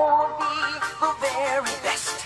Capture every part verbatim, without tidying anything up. won't be the very best.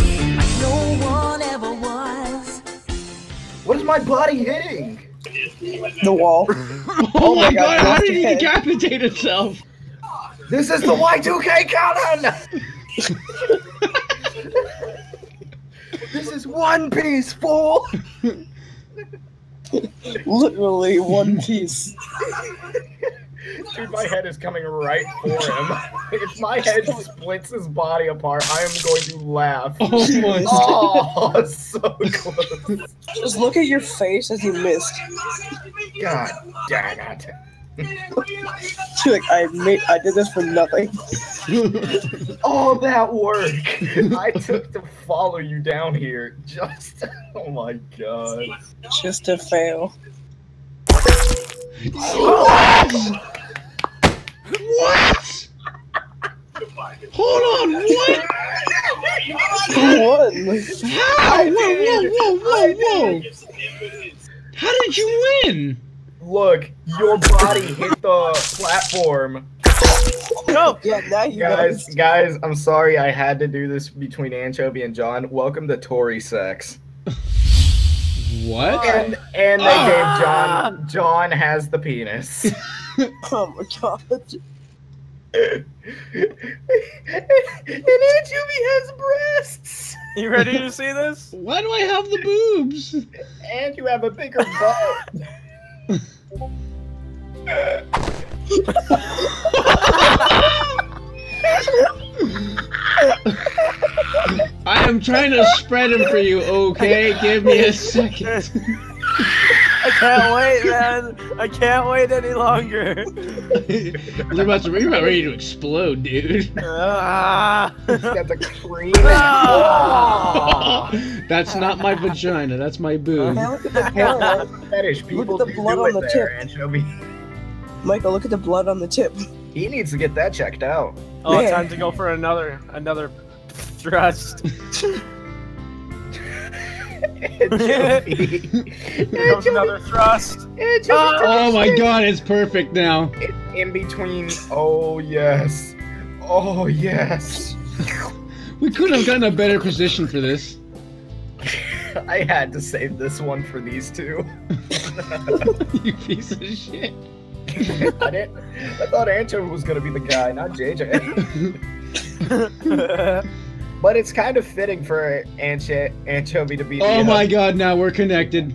Like no one ever was. What is my body hitting? The wall. oh, oh my god, god how did he decapitate himself? This is the Y two K cannon! This is One Piece, fool! Literally One Piece. Dude, my head is coming right for him. If my head splits his body apart, I am going to laugh. Oh, my God. Oh, so close. Just look at your face as you missed. God dang it. She's like, I made, I did this for nothing. All that work I took to follow you down here, just oh my god, just to fail. What? What? Hold on, what? What? How? Whoa, whoa, whoa, whoa, whoa! How did you win? Look, your body hit the platform. No, yeah, now you guys, know. guys, I'm sorry I had to do this between Anchovy and John. Welcome to Tory sex. What? And and they ah! gave John. John has the penis. Oh my god. And Anchovy has breasts. You ready to see this? Why do I have the boobs? And you have a bigger butt. I am trying to spread him for you, okay? Give me a second. I can't wait, man. I can't wait any longer. You're about to, you're about ready to explode, dude. Ah. Got the cream. Oh. That's not my vagina. That's my boob. Look at the blood. Look at the blood on the tip. Michael, look at the blood on the tip. He needs to get that checked out. Oh, man. Time to go for another, another thrust. It's another thrust. It's oh, oh my god, it's perfect now. In between. Oh yes. Oh yes. We couldn't have gotten a better position for this. I had to save this one for these two. You piece of shit. I didn't. I thought Anchovy was gonna be the guy, not J J. But it's kind of fitting for Ancho Anchovy to be. Oh my God! Now we're connected.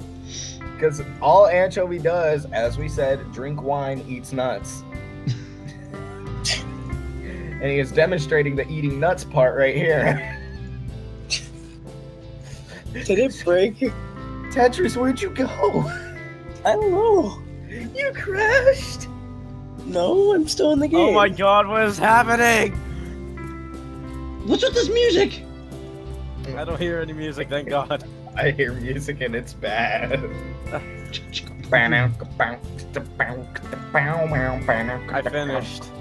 Because all Anchovy does, as we said, drink wine, eats nuts, and he is demonstrating the eating nuts part right here. Did it break? Tetris, where'd you go? I don't know. You crashed. No, I'm still in the game. Oh my God! What is happening? What's with this music? I don't hear any music, thank God. I hear music and it's bad. I finished.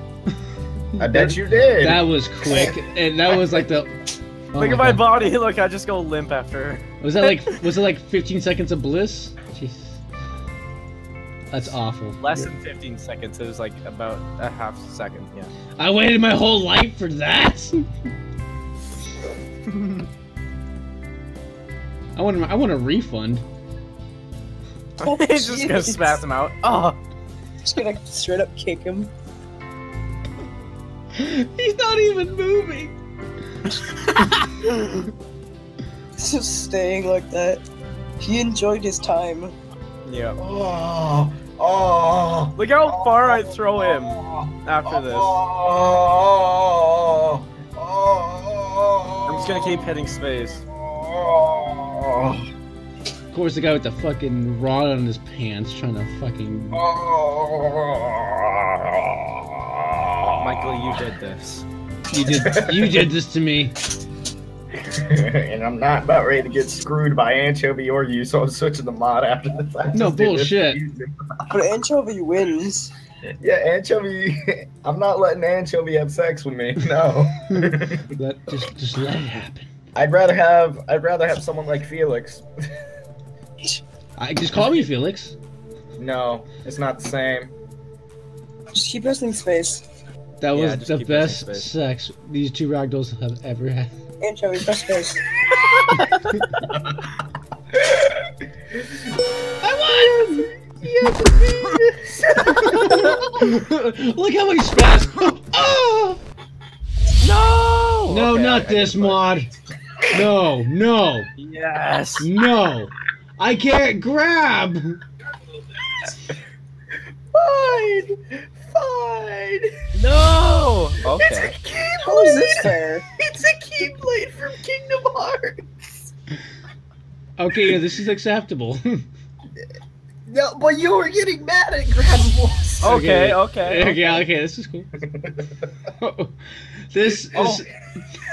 I bet you did. That was quick, and that was like the. Oh look my at my God. body. Look, I just go limp after. Was that like? Was it like fifteen seconds of bliss? Jeez. That's awful. Less than fifteen seconds. It was like about a half second. Yeah. I waited my whole life for that. I want I want a refund. Oh, he's just gonna smash him out. Oh, just gonna straight up kick him. He's not even moving. He's just staying like that. He enjoyed his time. Yeah. Oh, oh. Look how oh, far I throw him oh, after this. Oh, oh, oh, I'm just gonna keep hitting space. Oh. Of course, the guy with the fucking rod on his pants trying to fucking. Oh. Michael, you did this. You did. You did this to me. And I'm not about ready to get screwed by Anchovy or you, so I'm switching the mod after the fact. No bullshit. But Anchovy wins. Yeah, Anchovy. I'm not letting Anchovy have sex with me. No. That, just, just let it happen. I'd rather have. I'd rather have someone like Felix. I just call me Felix. No, it's not the same. Just keep us in space. That yeah, was the best sex these two ragdolls have ever had. Anchovies, best space. I won! Yes! Look how he spazzed! Oh! No! No, okay, not I, this I mod. No, no. Yes. No. I can't grab. Fine. Fine. No. Okay. It's a keyblade. How is this fair? It's a keyblade from Kingdom Hearts. Okay, yeah, this is acceptable. No, but you were getting mad at grabbables. Okay, okay. Okay, okay, okay, okay, this is cool. Oh, this is oh.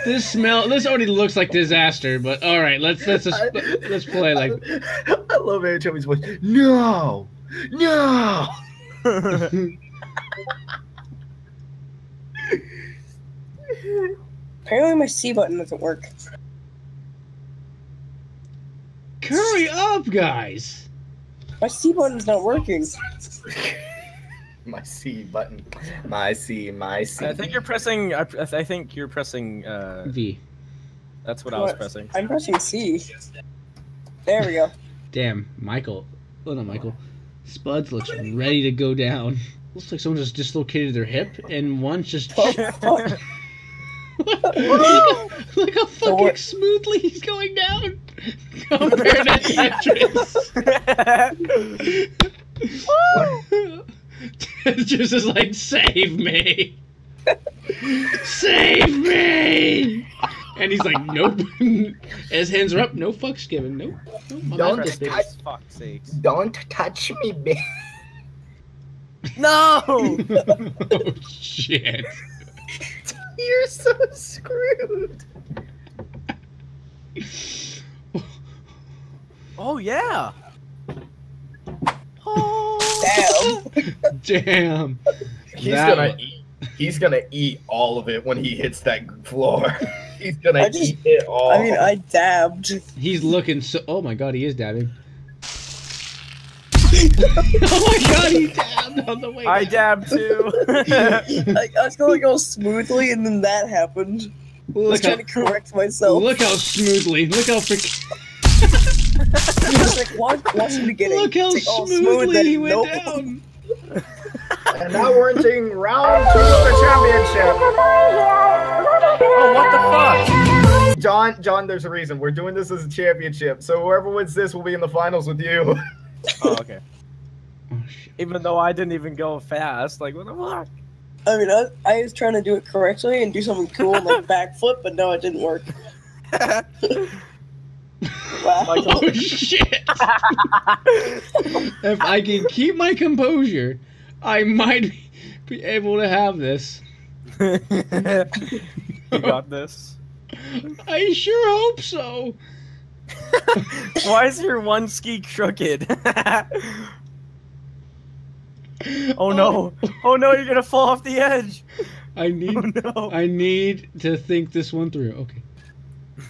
This smell. This already looks like disaster. But all right, let's let's I, let's play like. I, I love Anchovy's voice. No, no. Apparently, my C button doesn't work. Hurry up, guys. My C button's not working. My C button. My C, my C. I think you're pressing, I, I think you're pressing, uh... V. That's what, what I was pressing. I'm pressing C. There we go. Damn, Michael. Oh, no, Michael. Spuds looks ready to go down. Looks like someone just dislocated their hip, and one's just... Oh, fuck. Look, look how fucking smoothly he's going down compared to Tetris. Tetris is like, save me, save me, and he's like, nope. His hands are up, no fucks given, nope. nope don't touch, fuck's sakes. Don't touch me, bitch. No. Oh shit. You're so screwed. Oh yeah. Oh. Damn. Damn. He's that gonna one. eat. He's gonna eat all of it when he hits that floor. He's gonna just, eat it all. I mean, I dabbed. He's looking so. Oh my god, he is dabbing. Oh my god, he dabbed on the way down. I dabbed too. Like, I was going to go smoothly, and then that happened. Look I was how, trying to correct myself. Look how smoothly. Look how freaking... like, watch, watch the beginning. Look how like, oh, smoothly smooth, he went nope. down. And now we're entering round two of the championship. Oh, what the fuck? John, John, there's a reason. We're doing this as a championship, so whoever wins this will be in the finals with you. Oh, okay. Oh, even though I didn't even go fast, like, what the fuck? I mean, I, I was trying to do it correctly and do something cool and, like, backflip, but no, it didn't work. Wow. Oh, shit! If I can keep my composure, I might be able to have this. You got this? I sure hope so! Why is your one ski crooked? Oh no! Oh no! You're gonna fall off the edge. I need. Oh, no. I need to think this one through. Okay.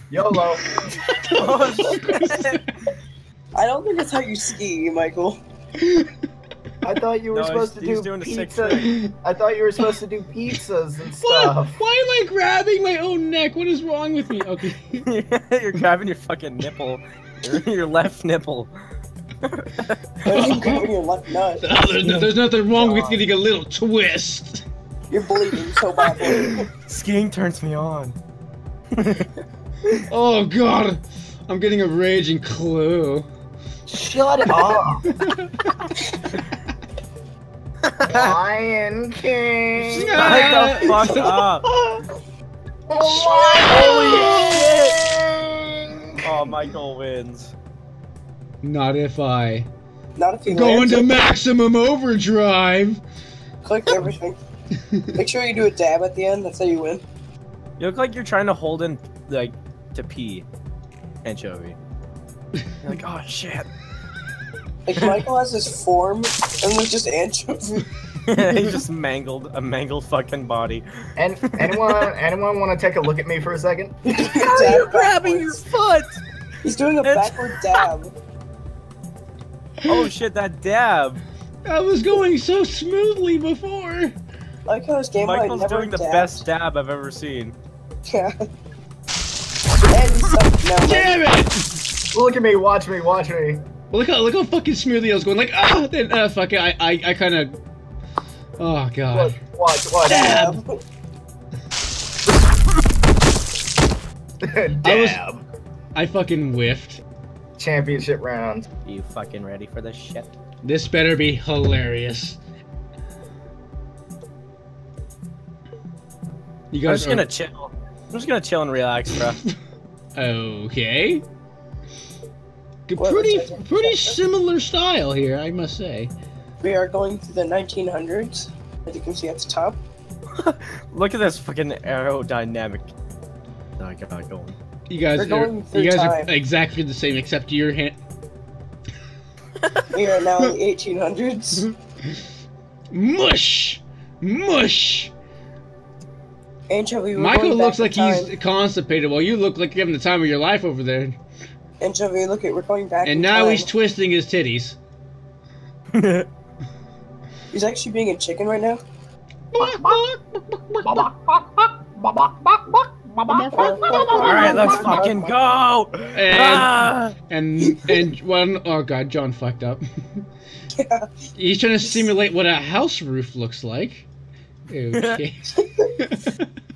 YOLO. Oh, I don't think that's how you ski, Michael. I thought you were no, supposed to do pizza. I thought you were supposed to do pizzas and stuff. What? Why am I grabbing my own neck? What is wrong with me? Okay. You're grabbing your fucking nipple. Your, your left nipple. Your left nut. Oh, there's, no, there's nothing wrong with getting a little twist. You're bleeding so badly. Skiing turns me on. Oh god. I'm getting a raging clue. Shut up! Lion King! Shut the fuck up! Holy shit! Oh, Michael wins. Not if I. Not if you go wins. into maximum overdrive! Click everything. Make sure you do a dab at the end, that's how you win. You look like you're trying to hold in, like, to pee. Anchovy. You're like, oh shit. Like, Michael has his form, and was just anchovy. Yeah, he just mangled a mangled fucking body. And anyone, anyone want to take a look at me for a second? How are you grabbing your foot? He's doing a backward dab. Oh shit, that dab! I was going so smoothly before. Like how this game Michael's never doing the dabbed. best dab I've ever seen. Yeah. And so, no, damn it! Look at me, watch me, watch me. Look how look how fucking smoothly I was going. Like ah, then uh, fuck it. I I I kind of. Oh god. Look, watch, watch. Dab. Dab. Dab. I, was, I fucking whiffed. Championship round. You fucking ready for this shit? This better be hilarious. You guys I'm just are... gonna chill. I'm just gonna chill and relax, bro. Okay. Well, pretty, pretty similar style here, I must say. We are going through the nineteen hundreds, as you can see at the top. Look at this fucking aerodynamic. No, I got going. You guys, are, going you guys are exactly the same, except your hand. We are now in the eighteen hundreds. Mush, mush. Angel, we were Michael looks like he's time. constipated, while you look like you're having the time of your life over there. Angel, we look at we're going back. And now time. he's twisting his titties. He's actually being a chicken right now. Alright, let's fucking go! And, ah! and, and one, oh god, John fucked up. Yeah. He's trying to simulate what a house roof looks like. Okay.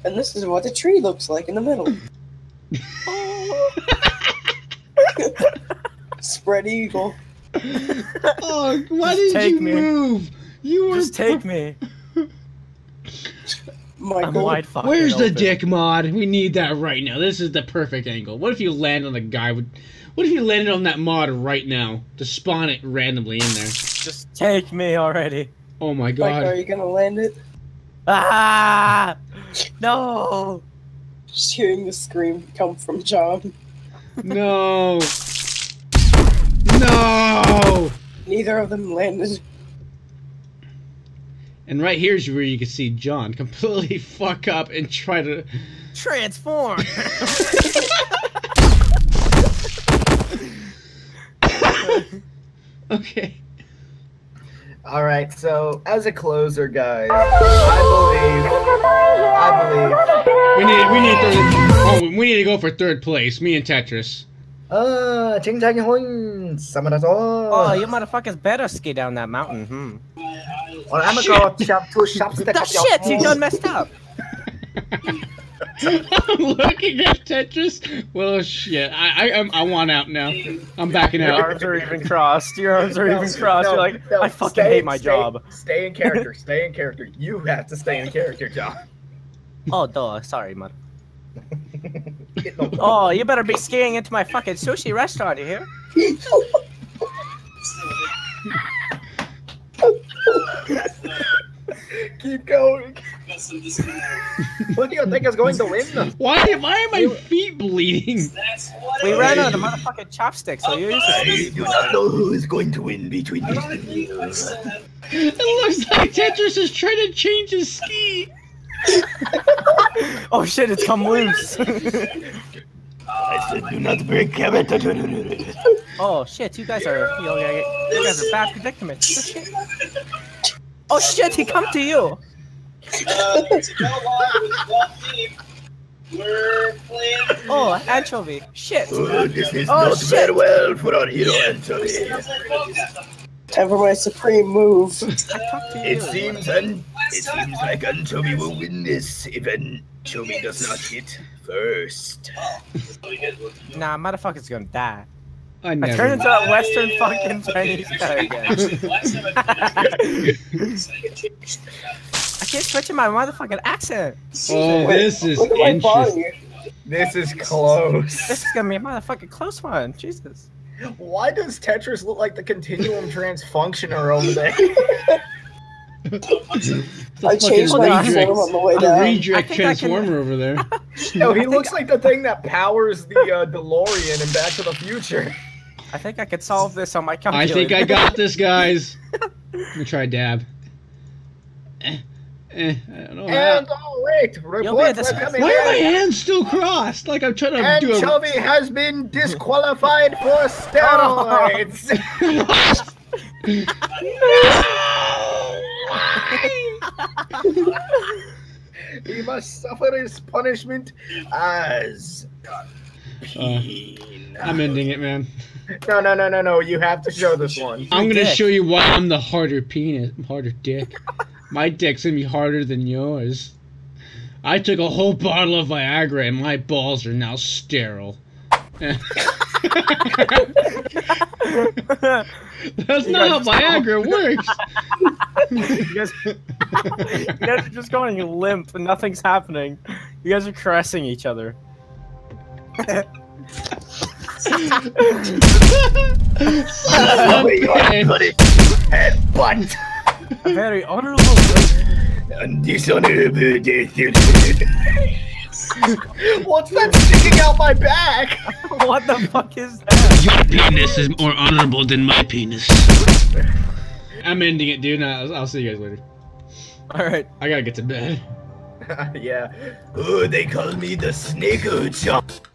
And this is what a tree looks like in the middle. Spread eagle. Oh, why Just did you me. move? You were- Just take me. Michael, where's the open. dick mod? We need that right now. This is the perfect angle. What if you land on the guy? With, what if you landed on that mod right now to spawn it randomly in there? Just take me already. Oh my god. Like, are you gonna land it? Ah! No! Just hearing the scream come from John. No! No! Neither of them landed. And right here's where you can see John completely fuck up and try to transform. Okay. All right. So as a closer, guys, I believe. I believe. We need. We need to. Oh, we need to go for third place. Me and Tetris. Uh, ting tang horn. Some of us all. Oh, you motherfuckers better ski down that mountain. Hmm. Well, I'm gonna go shop two shops that got shit, you done messed up. I'm looking at Tetris. Well, shit. I, I, I want out now. I'm backing out. Your arms are even crossed. Your arms are no, even crossed. No, You're like, no, I fucking stay, hate my stay, job. Stay in character. Stay in character. You have to stay in character, John. Oh, duh. Sorry, man. Oh, you better be skiing into my fucking sushi restaurant, you hear? Keep going. What do you think is going to win? Why, why are my feet bleeding? We ran out of motherfucking chopsticks. So you do not know who is going to win between these two. It looks like Tetris is trying to change his ski. Oh shit, it's come loose. I said do not break Kevin. Oh shit, you guys are you, know, you guys are bad predicaments. Oh shit, he come to you. Oh, anchovy. Shit. Oh, this is oh, not shit. very well for our hero anchovy. Time for my supreme move. It seems an, it seems like anchovy will win this if anchovy does not hit first. Nah, motherfucker's gonna die. I, I turned into that Western fucking Chinese guy again. I keep switching my motherfucking accent. Oh, this is interesting. This is close. This is gonna be a motherfucking close one. Jesus. Why does Tetris look like the continuum transfunctioner over there? I changed my accent on the way down. A redirect transformer can... over there. No, he looks like the thing that powers the uh, DeLorean in Back to the Future. I think I could solve this on my calculator. I think I got this, guys. Let me try dab. Eh, eh, I don't know. And oh wait, reports are coming in. Why are my hands still crossed? Like I'm trying to and do a. Anchovy has been disqualified for steroids. No! He must suffer his punishment as uh, I'm ending it, man. No, no, no, no, no. You have to show this one. I'm going to show you why I'm the harder penis, harder dick. My dick's going to be harder than yours. I took a whole bottle of Viagra and my balls are now sterile. That's you not how Viagra works. You guys, you guys are just going limp and nothing's happening. You guys are caressing each other. Headbutt. A very honorable and dishonorable death. What's that sticking out my back? What the fuck is that? Your penis is more honorable than my penis. I'm ending it, dude. Nah, I'll see you guys later. Alright. I gotta get to bed. Yeah. Ooh, they call me the Snake Chop.